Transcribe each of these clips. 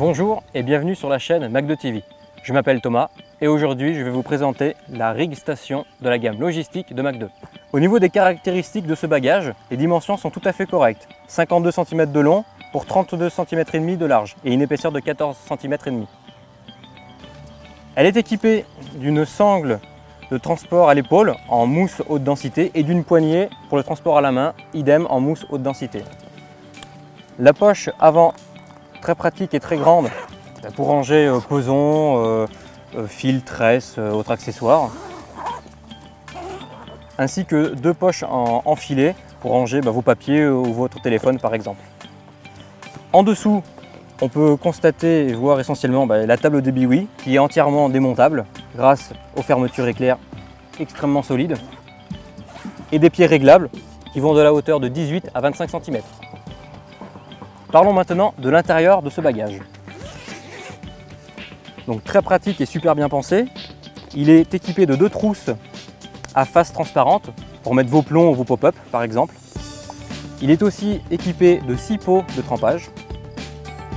Bonjour et bienvenue sur la chaîne Mack 2 TV. Je m'appelle Thomas et aujourd'hui je vais vous présenter la rig station de la gamme logistique de Mack 2. Au niveau des caractéristiques de ce bagage, les dimensions sont tout à fait correctes. 52 cm de long pour 32 cm et demi de large et une épaisseur de 14 cm et demi. Elle est équipée d'une sangle de transport à l'épaule en mousse haute densité et d'une poignée pour le transport à la main, idem en mousse haute densité. La poche avant très pratique et très grande pour ranger posons, fils, tresses, autres accessoires, ainsi que deux poches en filet pour ranger vos papiers ou votre téléphone par exemple. En dessous, on peut constater et voir essentiellement la table de biwi qui est entièrement démontable grâce aux fermetures éclair extrêmement solides et des pieds réglables qui vont de la hauteur de 18 à 25 cm. Parlons maintenant de l'intérieur de ce bagage. Donc très pratique et super bien pensé. Il est équipé de deux trousses à face transparente pour mettre vos plombs ou vos pop-up par exemple. Il est aussi équipé de 6 pots de trempage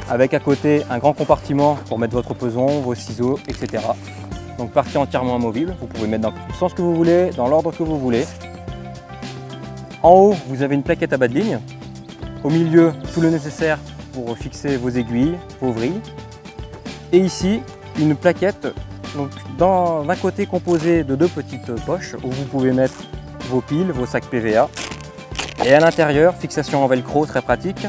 avec à côté un grand compartiment pour mettre votre peson, vos ciseaux, etc. Donc partie entièrement amovible, vous pouvez mettre dans le sens que vous voulez, dans l'ordre que vous voulez. En haut, vous avez une plaquette à bas de ligne. Au milieu, tout le nécessaire pour fixer vos aiguilles, vos vrilles. Et ici, une plaquette d'un côté composée de deux petites poches où vous pouvez mettre vos piles, vos sacs PVA. Et à l'intérieur, fixation en velcro, très pratique.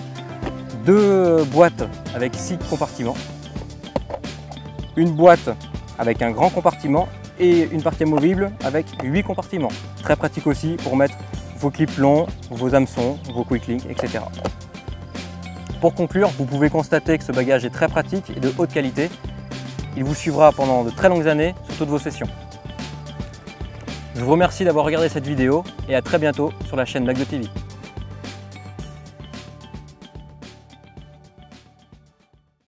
Deux boîtes avec 6 compartiments. Une boîte avec un grand compartiment et une partie amovible avec 8 compartiments. Très pratique aussi pour mettre vos clips longs, vos hameçons, vos quick links, etc. Pour conclure, vous pouvez constater que ce bagage est très pratique et de haute qualité. Il vous suivra pendant de très longues années sur toutes vos sessions. Je vous remercie d'avoir regardé cette vidéo et à très bientôt sur la chaîne Maggot TV.